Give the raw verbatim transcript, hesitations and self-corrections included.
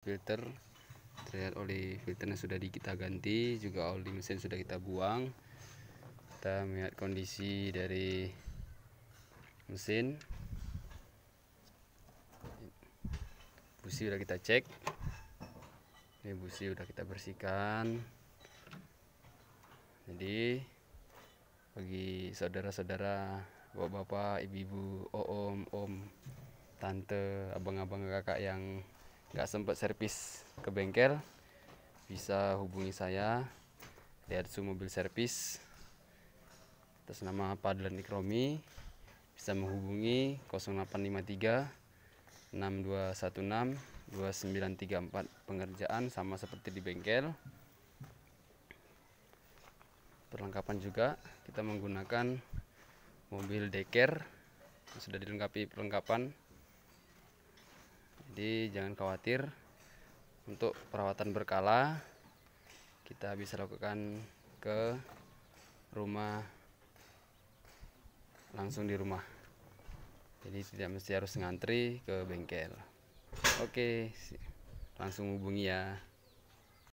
filter, terlihat oli filternya sudah kita ganti, juga oli mesin sudah kita buang. Kita melihat kondisi dari mesin, busi sudah kita cek, ini busi sudah kita bersihkan. Jadi bagi saudara-saudara, bapak-bapak, ibu-ibu, om-om, tante, abang-abang, kakak yang nggak sempat servis ke bengkel, bisa hubungi saya, Daihatsu Mobil Servis, atas nama Padhlan Ikromi. Bisa menghubungi nol delapan lima tiga enam dua satu enam dua sembilan tiga empat. Pengerjaan sama seperti di bengkel. Perlengkapan juga kita menggunakan mobil deker, sudah dilengkapi perlengkapan. Jadi jangan khawatir, untuk perawatan berkala kita bisa lakukan ke rumah, langsung di rumah. Jadi tidak mesti harus ngantri ke bengkel. Oke, langsung hubungi ya.